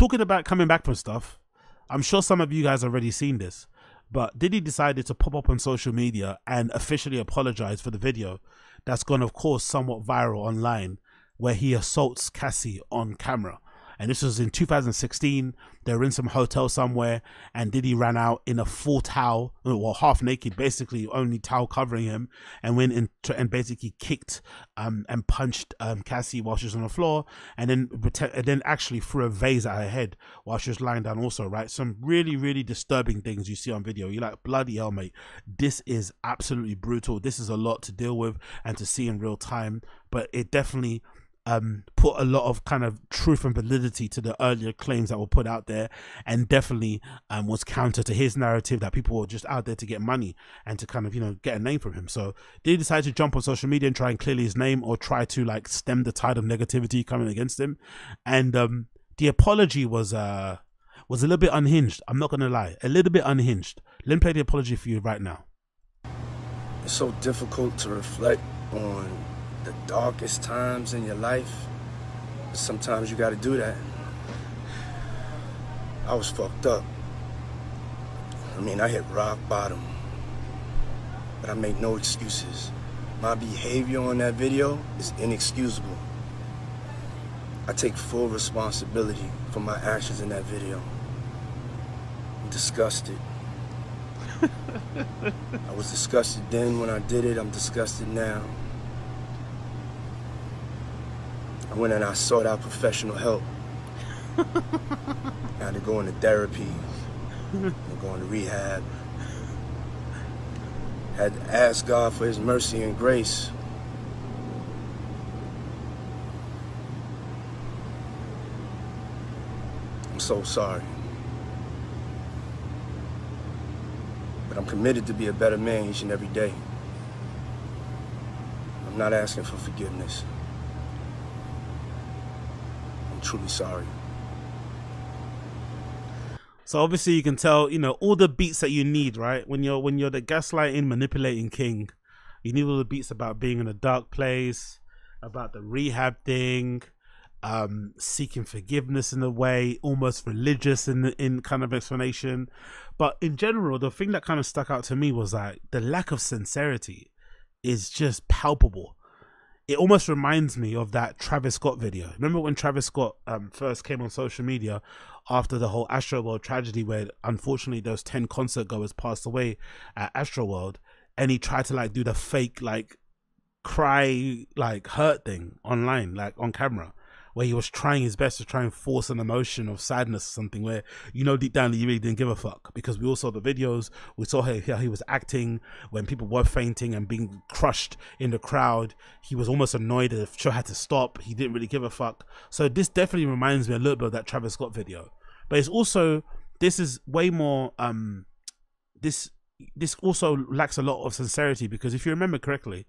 Talking about coming back from stuff, I'm sure some of you guys already seen this, but Diddy decided to pop up on social media and officially apologize for the video that's gone, of course, somewhat viral online, where he assaults Cassie on camera. And this was in 2016. They were in some hotel somewhere, and Diddy ran out in a full towel, well, half naked, basically, only towel covering him, and went in and basically kicked and punched Cassie while she was on the floor, and then actually threw a vase at her head while she was lying down also, right? Some really, really disturbing things you see on video. You're like, bloody hell, mate. This is absolutely brutal. This is a lot to deal with and to see in real time, but it definitely put a lot of kind of truth and validity to the earlier claims that were put out there, and definitely was counter to his narrative that people were just out there to get money and to kind of, you know, get a name from him. So Diddy decided to jump on social media and try and clear his name, or try to like stem the tide of negativity coming against him. And the apology was a little bit unhinged. I'm not gonna lie, a little bit unhinged. Let me play the apology for you right now. It's so difficult to reflect on the darkest times in your life. Sometimes you gotta do that. I was fucked up. I mean, I hit rock bottom, but I make no excuses. My behavior on that video is inexcusable. I take full responsibility for my actions in that video. I'm disgusted. I was disgusted then when I did it. I'm disgusted now. I went and I sought out professional help. I had to go into therapy, go into rehab. Had to ask God for his mercy and grace. I'm so sorry. But I'm committed to be a better man each and every day. I'm not asking for forgiveness. Truly sorry. So obviously you can tell, you know, all the beats that you need, right? When you're the gaslighting, manipulating king, you need all the beats about being in a dark place, about the rehab thing, seeking forgiveness in a way, almost religious in kind of explanation. But in general, the thing that kind of stuck out to me was that the lack of sincerity is just palpable. It almost reminds me of that Travis Scott video. Remember when Travis Scott first came on social media after the whole Astroworld tragedy, where unfortunately those 10 concert goers passed away at Astroworld, and he tried to like do the fake like cry like hurt thing online, like on camera, where he was trying his best to try and force an emotion of sadness or something, where, you know, deep down he really didn't give a fuck, because we all saw the videos, we saw how he was acting when people were fainting and being crushed in the crowd. He was almost annoyed that the show had to stop. He didn't really give a fuck. So this definitely reminds me a little bit of that Travis Scott video. But it's also, this is way more, this also lacks a lot of sincerity, because if you remember correctly,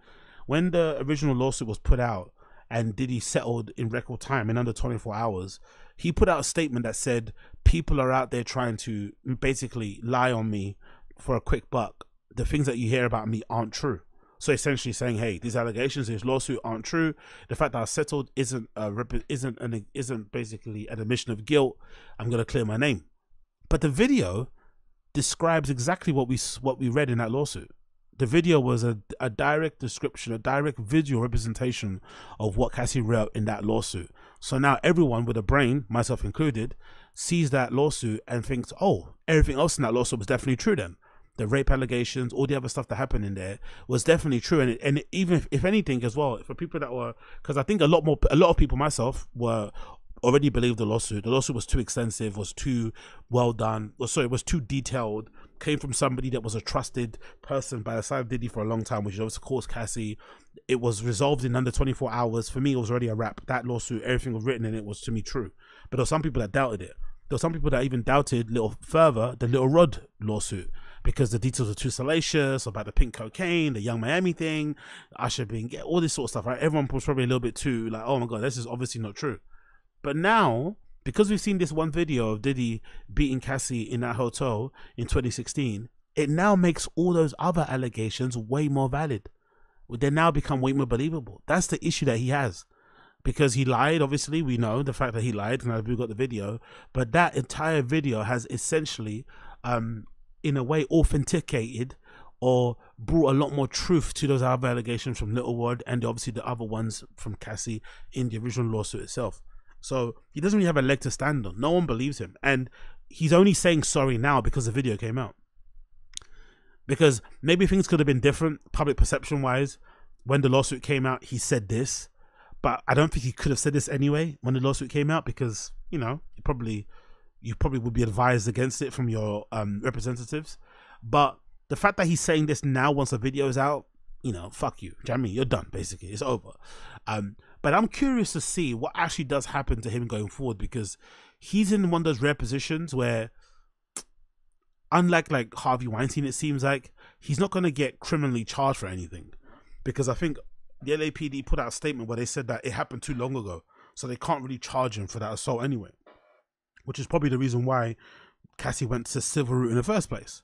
when the original lawsuit was put out, and Diddy settled in record time in under 24 hours, he put out a statement that said, people are out there trying to basically lie on me for a quick buck. The things that you hear about me aren't true. So essentially saying, hey, these allegations, this lawsuit aren't true. The fact that I settled isn't basically an admission of guilt. I'm gonna clear my name. But the video describes exactly what we read in that lawsuit. The video was a direct description, a direct visual representation of what Cassie wrote in that lawsuit. So now everyone with a brain, myself included, sees that lawsuit and thinks, oh, everything else in that lawsuit was definitely true then. The rape allegations, all the other stuff that happened in there was definitely true. And even if anything as well, for people that were, because I think a lot of people, myself, were already believed the lawsuit. The lawsuit was too extensive, was too well done, or sorry, it was too detailed. Came from somebody that was a trusted person by the side of Diddy for a long time, which was of course Cassie. It was resolved in under 24 hours. For me, it was already a wrap. That lawsuit, everything was written in it was to me true. But there were some people that doubted it. There were some people that even doubted little further the Little Rod lawsuit, because the details were too salacious about the pink cocaine, the Young Miami thing, Usher being, all this sort of stuff, right? Everyone was probably a little bit too like, oh my God, this is obviously not true. But now, because we've seen this one video of Diddy beating Cassie in that hotel in 2016, it now makes all those other allegations way more valid. They now become way more believable. That's the issue that he has. because he lied. Obviously, we know the fact that he lied, and we've got the video. But that entire video has essentially, in a way, authenticated or brought a lot more truth to those other allegations from Littlewood and obviously the other ones from Cassie in the original lawsuit itself. So he doesn't really have a leg to stand on. No one believes him. And he's only saying sorry now because the video came out. Because maybe things could have been different, public perception-wise. When the lawsuit came out, he said this. But I don't think he could have said this anyway when the lawsuit came out because, you know, you probably would be advised against it from your representatives. But the fact that he's saying this now once the video is out, you know, fuck you. Do you know what I mean? You're done, basically. It's over. But I'm curious to see what actually does happen to him going forward, because he's in one of those rare positions where, unlike like Harvey Weinstein, it seems like he's not going to get criminally charged for anything, because I think the LAPD put out a statement where they said that it happened too long ago, so they can't really charge him for that assault anyway, which is probably the reason why Cassie went to civil route in the first place,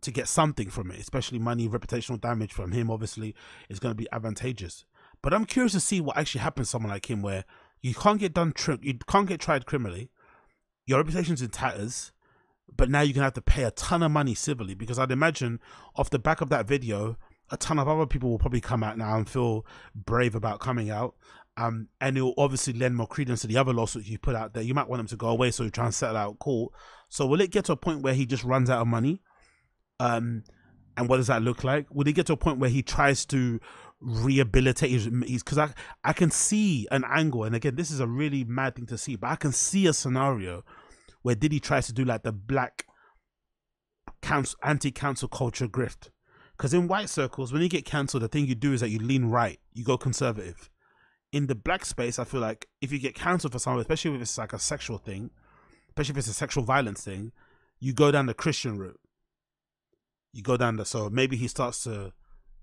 to get something from it, especially money. Reputational damage from him obviously is going to be advantageous. But I'm curious to see what actually happens to someone like him, where you can't get tried criminally, your reputation's in tatters, but now you're gonna have to pay a ton of money civilly, because I'd imagine off the back of that video, a ton of other people will probably come out now and feel brave about coming out, and it will obviously lend more credence to the other lawsuits you put out there. You might want them to go away, so you try and settle out court. So will it get to a point where he just runs out of money, and what does that look like? Will it get to a point where he tries to rehabilitate his, because I can see an angle, and again, this is a really mad thing to see, but I can see a scenario where Diddy tries to do like the black anti-council culture grift. Because in white circles, when you get cancelled, the thing you do is that you lean right, you go conservative. In the black space, I feel like if you get cancelled for something, especially if it's like a sexual thing, especially if it's a sexual violence thing, you go down the Christian route. You go down the, so maybe he starts to,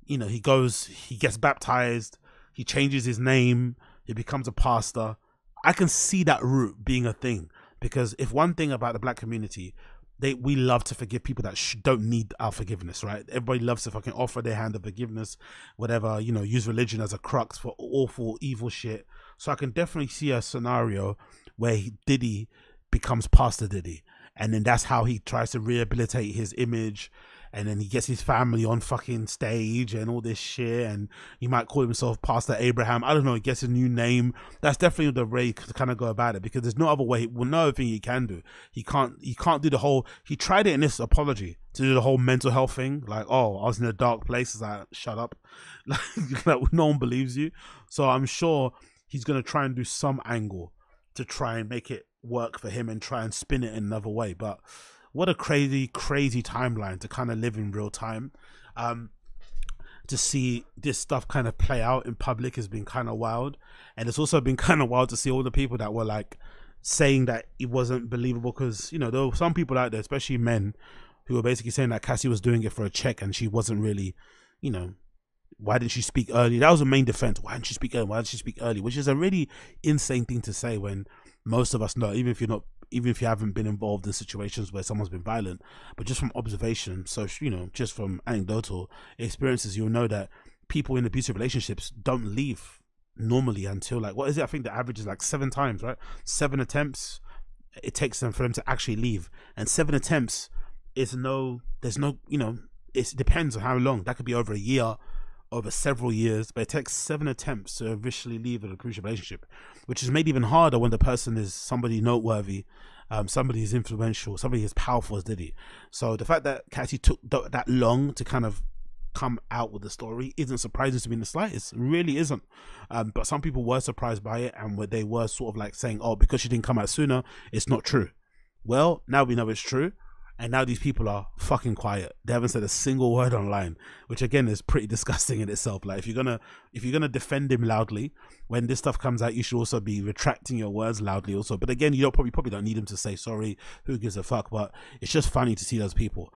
you know, he gets baptized, he changes his name, he becomes a pastor. I can see that route being a thing. Because if one thing about the black community, we love to forgive people that don't need our forgiveness, right? Everybody loves to fucking offer their hand of forgiveness, whatever, you know, use religion as a crux for awful, evil shit. So I can definitely see a scenario where Diddy becomes Pastor Diddy. And then that's how he tries to rehabilitate his image. And then he gets his family on fucking stage and all this shit. And he might call himself Pastor Abraham. I don't know. He gets a new name. That's definitely the way to kind of go about it, because there's no other way. Well, no other thing he can do. He can't do the whole. He tried it in this apology to do the whole mental health thing. Like, oh, I was in a dark place. It's like, shut up. Like, no one believes you. So I'm sure he's going to try and do some angle to try and make it work for him and try and spin it another way. But what a crazy, crazy timeline to kind of live in real time. To see this stuff kind of play out in public has been kind of wild. And it's also been kind of wild to see all the people that were like saying that it wasn't believable, because, you know, there were some people out there, especially men, who were basically saying that Cassie was doing it for a check and she wasn't really, you know, why didn't she speak early? That was the main defense. Why didn't she speak early? Why didn't she speak early? Which is a really insane thing to say when most of us know, even if you haven't been involved in situations where someone's been violent, but just from observation, so, you know, just from anecdotal experiences, you'll know that people in abusive relationships don't leave normally until like, what is it? I think the average is like 7 times, right? 7 attempts it takes them for them to actually leave. And 7 attempts is no, there's no, you know, it depends on how long. That could be over a year, over several years, but it takes 7 attempts to officially leave an abusive relationship, which is made even harder when the person is somebody noteworthy, somebody is influential, somebody as powerful as Diddy. So the fact that Cassie took that long to kind of come out with the story isn't surprising to me in the slightest. It really isn't. But some people were surprised by it, and they were sort of like saying, oh, because she didn't come out sooner, it's not true. Well, now we know it's true. And now these people are fucking quiet. They haven't said a single word online, which again is pretty disgusting in itself. Like, if you're gonna defend him loudly when this stuff comes out, you should also be retracting your words loudly also. But again, you probably don't need him to say sorry. Who gives a fuck? But it's just funny to see those people.